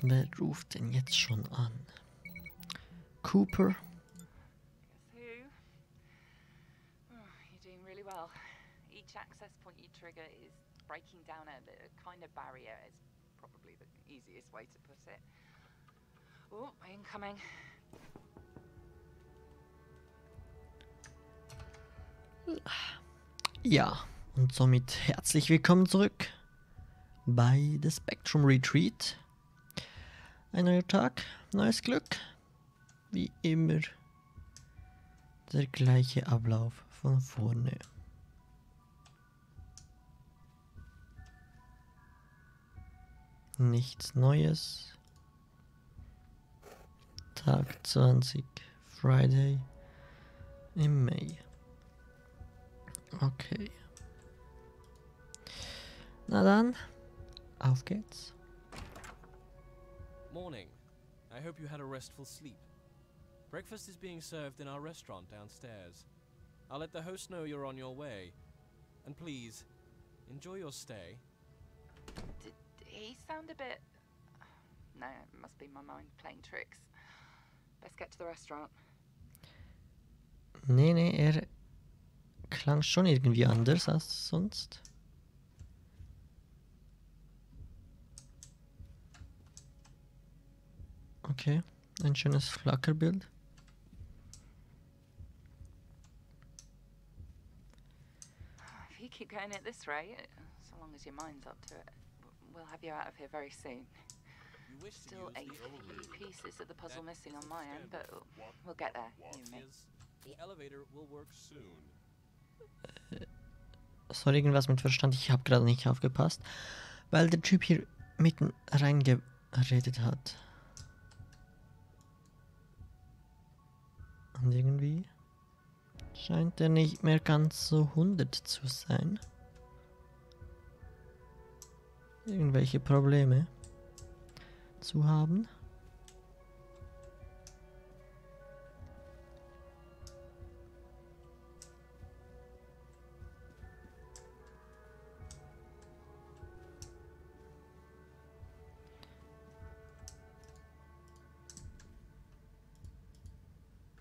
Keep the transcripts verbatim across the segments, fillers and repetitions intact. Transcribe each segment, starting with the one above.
Wer ruft denn jetzt schon an? Cooper? Each access point you trigger is breaking down a, a kind of barrier, is probably the easiest way to put it. Oh, incoming. Ja, und somit herzlich willkommen zurück bei The Spectrum Retreat. Ein neuer Tag, neues Glück. Wie immer der gleiche Ablauf von vorne. Nichts Neues. Tag zwanzig, Friday im Mai. Okay. Na dann, auf geht's. Morning. I hope you had a restful sleep. Breakfast is being served in our restaurant downstairs. I'll let the host know you're on your way. And please, enjoy your stay. He sound a bit... No, it must be my mind playing tricks. Best get to the restaurant. Nee, nee, er klang schon irgendwie anders als sonst. Okay, ein schönes Flackerbild. If you keep going at this rate, so long as your mind's up to it. We'll have you out of here very soon. Still a few pieces of the puzzle missing on my end, but we'll get there. You and me. The elevator will work soon. Sorry, irgendwas mit Verstand. Ich habe gerade nicht aufgepasst, weil der Typ hier mitten reingeredet hat. Und irgendwie scheint er nicht mehr ganz so hundert zu sein. Irgendwelche Probleme zu haben.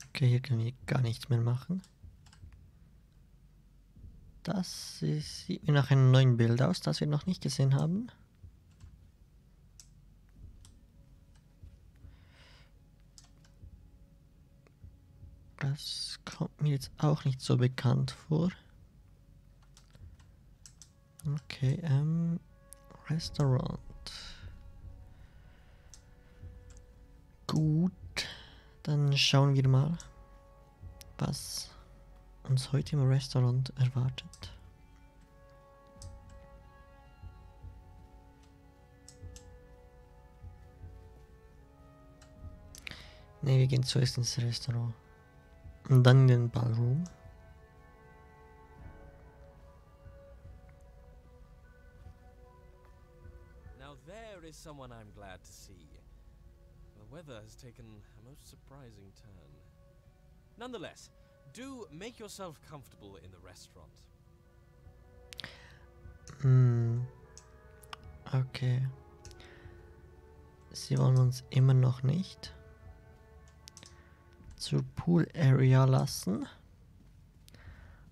Okay, hier können wir gar nichts mehr machen. Das sieht nach einem neuen Bild aus, das wir noch nicht gesehen haben. Das kommt mir jetzt auch nicht so bekannt vor. Okay, ähm, Restaurant. Gut, dann schauen wir mal, was uns heute im Restaurant erwartet. Ne, wir gehen zuerst ins Restaurant und dann in den Ballroom. Now there is someone I'm glad to see. The weather has taken a most surprising turn. Nonetheless, do make yourself comfortable in the restaurant. Mm. Okay. Sie wollen uns immer noch nicht zur Pool Area lassen,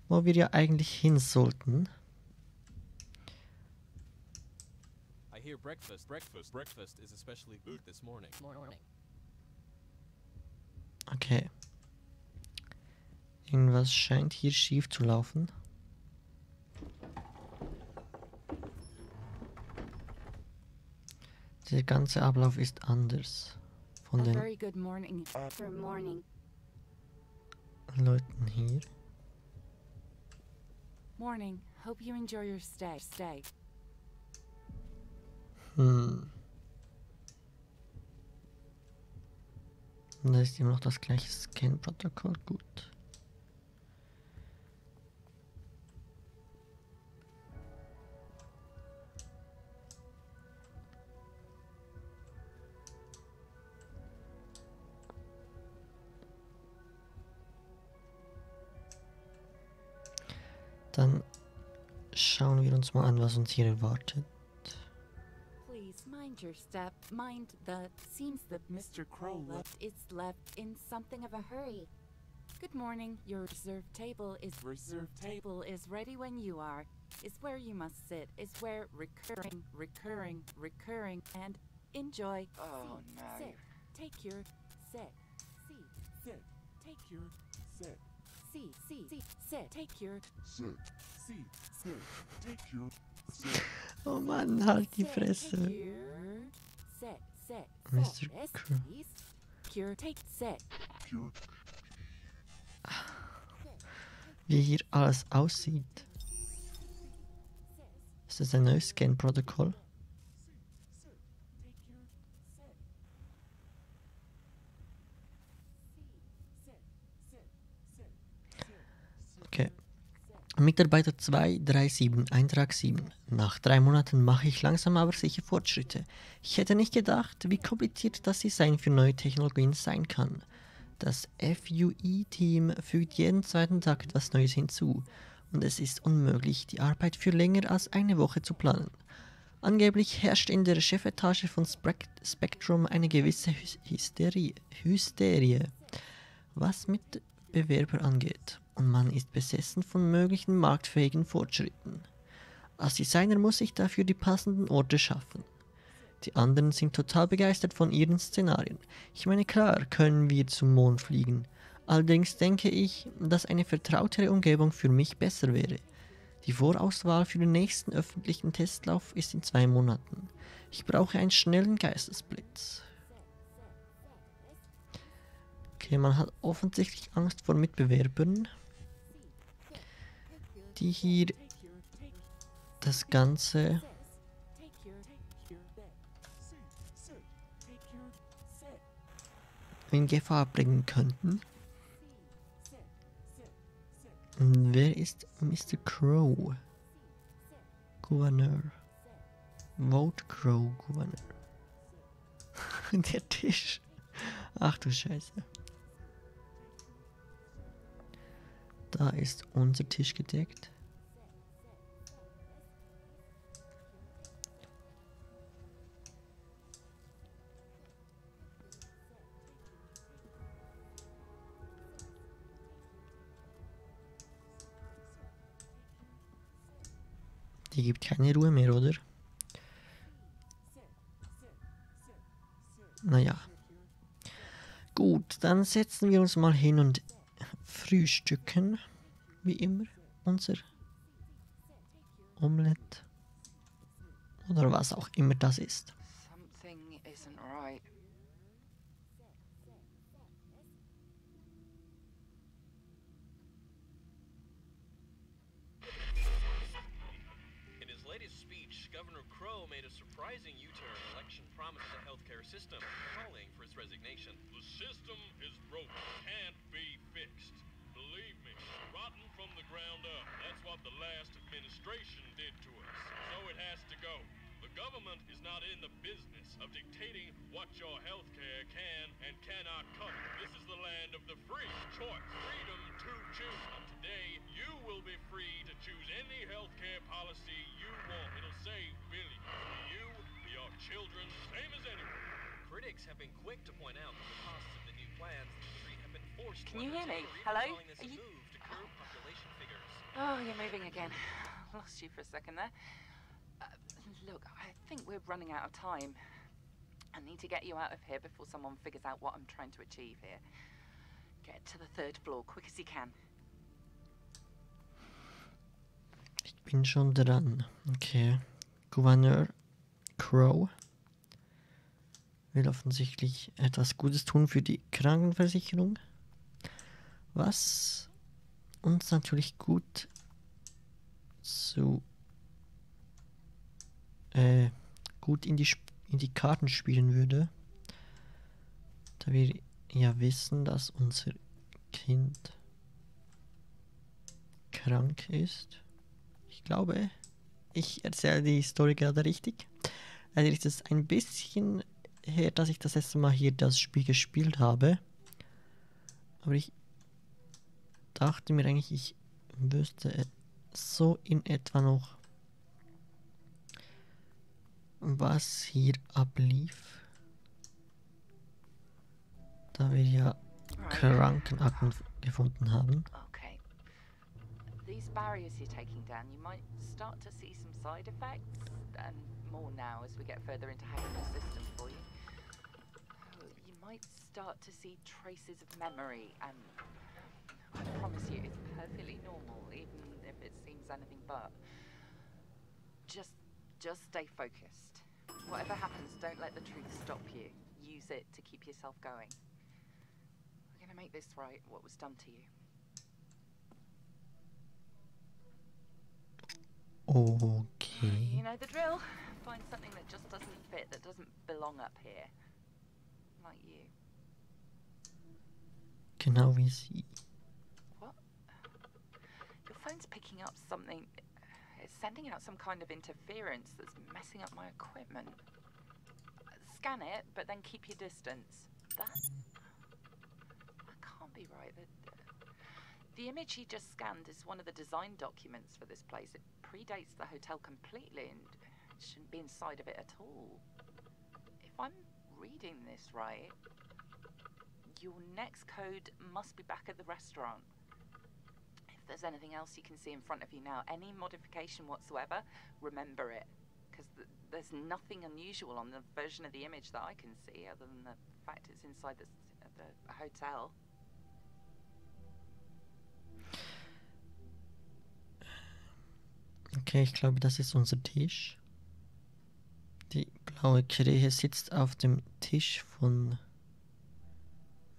wo wir ja eigentlich hin sollten. I hear breakfast, breakfast, breakfast is especially good this morning. Okay. Irgendwas scheint hier schief zu laufen. Der ganze Ablauf ist anders von den Leuten hier. Morning. Hope you enjoy your stay. Stay. Hm. Und da ist immer noch das gleiche Scan-Protokoll. Gut. Dann schauen wir uns mal an, was uns hier erwartet. Please mind your step. Mind the seems that Mister Crowe left its left in something of a hurry. Good morning. Your reserved table is reserved table is ready when you are. Is where you must sit. Is where recurring, recurring, recurring and enjoy. Oh, sit, no. sit. Take your sit. See. Sit. Take your sit. See. See. See. Sit. Take your sit. See. Sit. Take your sit. Oh Mann, halt die Fresse. Sit. Sit. Mister Crowe. Cure. Take sit. Cure. Wie hier alles aussieht. Ist das ein neues Scan-Protokoll? Okay. Mitarbeiter zwei drei sieben, Eintrag sieben. Nach drei Monaten mache ich langsam aber sicher Fortschritte. Ich hätte nicht gedacht, wie kompliziert das Design für neue Technologien sein kann. Das F U E-Team fügt jeden zweiten Tag etwas Neues hinzu und es ist unmöglich, die Arbeit für länger als eine Woche zu planen. Angeblich herrscht in der Chefetage von Spectrum eine gewisse Hysterie, Hysterie, was Mitbewerber angeht, und man ist besessen von möglichen marktfähigen Fortschritten. Als Designer muss ich dafür die passenden Orte schaffen. Die anderen sind total begeistert von ihren Szenarien. Ich meine, klar können wir zum Mond fliegen. Allerdings denke ich, dass eine vertrautere Umgebung für mich besser wäre. Die Vorauswahl für den nächsten öffentlichen Testlauf ist in zwei Monaten. Ich brauche einen schnellen Geistesblitz. Okay, man hat offensichtlich Angst vor Mitbewerbern, die hier das Ganze in Gefahr bringen könnten. Und wer ist Mister Crowe? Gouverneur. Vote Crowe, Gouverneur. Der Tisch. Ach du Scheiße. Da ist unser Tisch gedeckt. Die gibt keine Ruhe mehr, oder? Naja. Gut, dann setzen wir uns mal hin und frühstücken. Wie immer. Unser Omelette. Oder was auch immer das ist. Governor Crowe made a surprising U-turn election promise to the healthcare system, calling for his resignation. The system is broken, can't be fixed. Believe me, rotten from the ground up. That's what the last administration did to us. So it has to go. The government is not in the business of dictating what your healthcare can and cannot cover. This is the land of the free choice, freedom to choose. From today, you will be free to choose any healthcare policy you want. It'll save billions for you, for your children, same as anyone. Critics have been quick to point out that the costs of the new plans have been forced. Can you hear me? Hello? Are you? Oh, you're moving again. Lost you for a second there. Look, I think we're running out of time. I need to get you out of here before someone figures out what I'm trying to achieve here. Get to the third floor, quick as you can. Ich bin schon dran. Okay. Gouverneur Crowe will offensichtlich etwas Gutes tun für die Krankenversicherung. Was uns natürlich gut zu gut in die, in die Karten spielen würde, da wir ja wissen, dass unser Kind krank ist. Ich glaube, ich erzähle die Story gerade richtig. Also ist es ein bisschen her, dass ich das letzte Mal hier das Spiel gespielt habe, aber ich dachte mir eigentlich, ich wüsste so in etwa noch, was hier ablief. Da wir ja Krankenakten gefunden haben. Okay. These barriers you're taking down, you might start to see some side effects and more now as we get further into hacking the system for you. You might start to see traces of memory and I promise you it's perfectly normal even if it seems anything but. Just just stay focused. Whatever happens, don't let the truth stop you. Use it to keep yourself going. We're gonna make this right, what was done to you. Okay. You know the drill. Find something that just doesn't fit, that doesn't belong up here. Like you. Genau wie sie. What? Your phone's picking up something. It's sending out some kind of interference that's messing up my equipment. Scan it, but then keep your distance. That... that can't be right. The, the image he just scanned is one of the design documents for this place. It predates the hotel completely and shouldn't be inside of it at all. If I'm reading this right, your next code must be back at the restaurant. If there's anything else you can see in front of you now, any modification whatsoever, remember it. Because the, there's nothing unusual on the version of the image that I can see, other than the fact it's inside the, the hotel. Okay, ich glaube, das ist unser Tisch. Die blaue Krähe sitzt auf dem Tisch von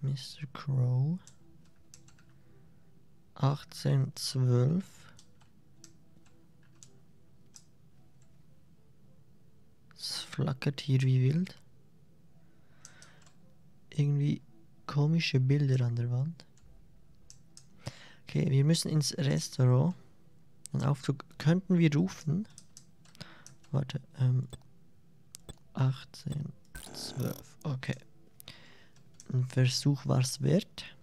Mister Crowe. achtzehn zwölf. Es flackert hier wie wild. Irgendwie komische Bilder an der Wand. Okay, wir müssen ins Restaurant. Einen Aufzug könnten wir rufen. Warte, ähm. achtzehn zwölf. Okay. Ein Versuch war's wert.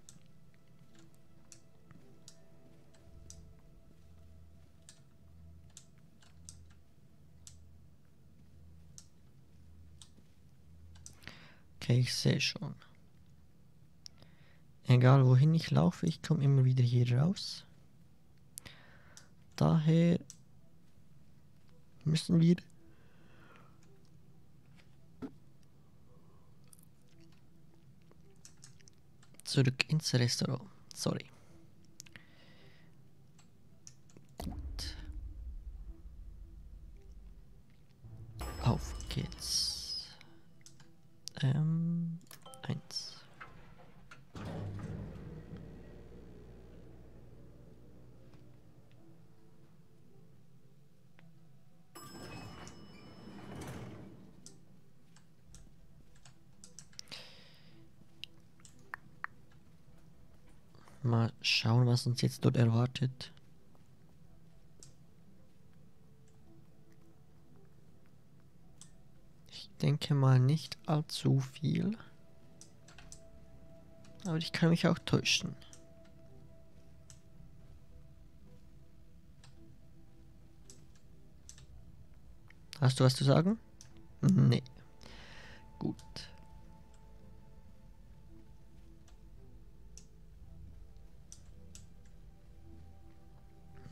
Okay, ich sehe schon. Egal wohin ich laufe, ich komme immer wieder hier raus. Daher müssen wir zurück ins Restaurant. Sorry. Gut. Auf geht's. Ähm, eins. Mal schauen, was uns jetzt dort erwartet. Denke mal nicht allzu viel, aber ich kann mich auch täuschen. Hast du was zu sagen? Nee. Gut.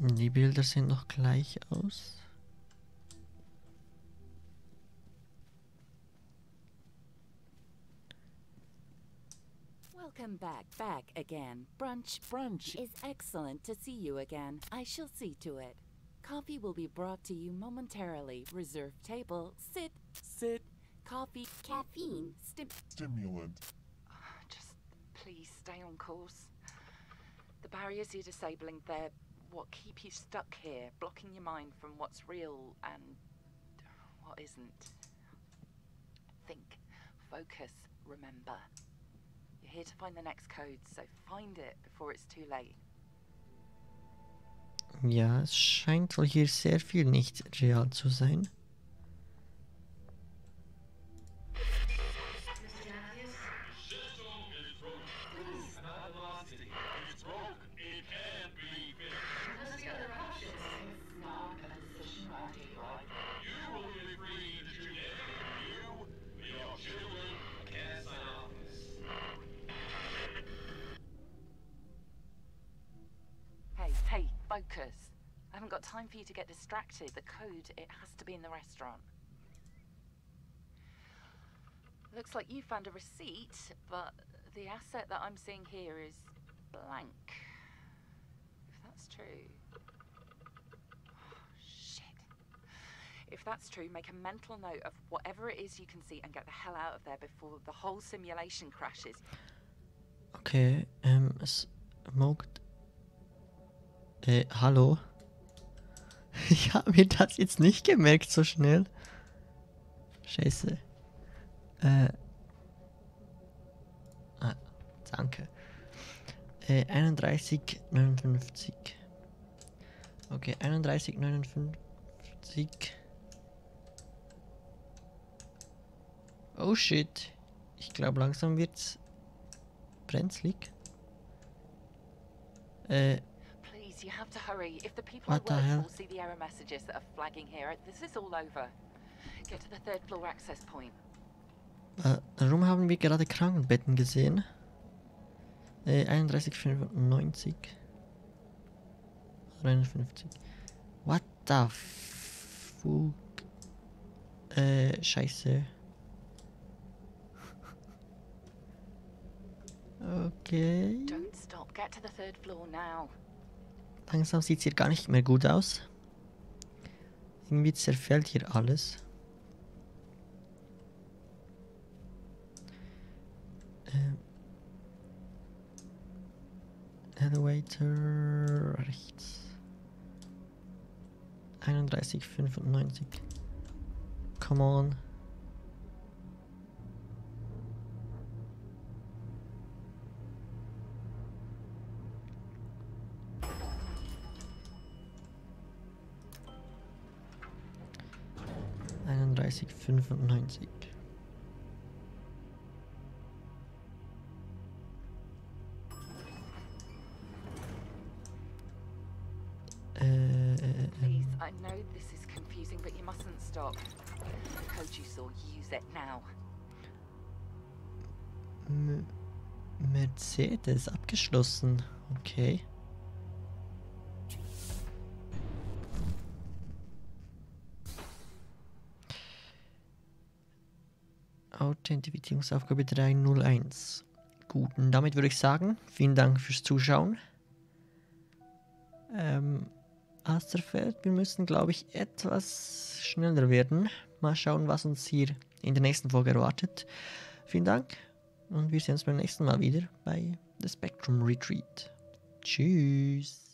Die Bilder sehen noch gleich aus. Welcome back, back again. Brunch, brunch is excellent to see you again. I shall see to it. Coffee will be brought to you momentarily. Reserve table. Sit, sit. Coffee, caffeine, stim stimulant. Oh, just please stay on course. The barriers you're disabling, they're what keep you stuck here, blocking your mind from what's real and what isn't. Think, focus, remember. Here to find the next code, so find it before it's too late. Ja, es scheint wohl hier sehr viel nicht real zu sein. focus. I haven't got time for you to get distracted. The code, it has to be in the restaurant. Looks like you found a receipt, but the asset that I'm seeing here is blank. If that's true... Oh, shit. If that's true, make a mental note of whatever it is you can see and get the hell out of there before the whole simulation crashes. Okay, ähm, es mogt... Äh, hallo? Ich habe mir das jetzt nicht gemerkt so schnell. Scheiße. Äh. Ah, danke. Äh, einunddreißig neunundfünfzig. Okay, einunddreißig neunundfünfzig. Oh shit. Ich glaube langsam wird's brenzlig. Äh. You have to hurry. If the people at work will see the error messages that are flagging here, this is all over. Get to the third floor access point. Äh, warum haben wir gerade Krankenbetten gesehen? Äh, einunddreißig fünfundneunzig. neunundfünfzig. What the fuck? Äh, scheiße. Okay. Don't stop. Get to the third floor now. Langsam sieht es hier gar nicht mehr gut aus. Irgendwie zerfällt hier alles. Ähm. Elevator rechts. einunddreißig fünfundneunzig. Come on. einunddreißig fünfundneunzig. Äh, äh, Please, I know this is confusing, but you mustn't stop. The code you saw, use it now. Mercedes abgeschlossen. Okay. Identifizierungsaufgabe drei null eins. Gut, und damit würde ich sagen, vielen Dank fürs Zuschauen. Ähm, Asterfeld, wir müssen, glaube ich, etwas schneller werden. Mal schauen, was uns hier in der nächsten Folge erwartet. Vielen Dank und wir sehen uns beim nächsten Mal wieder bei The Spectrum Retreat. Tschüss.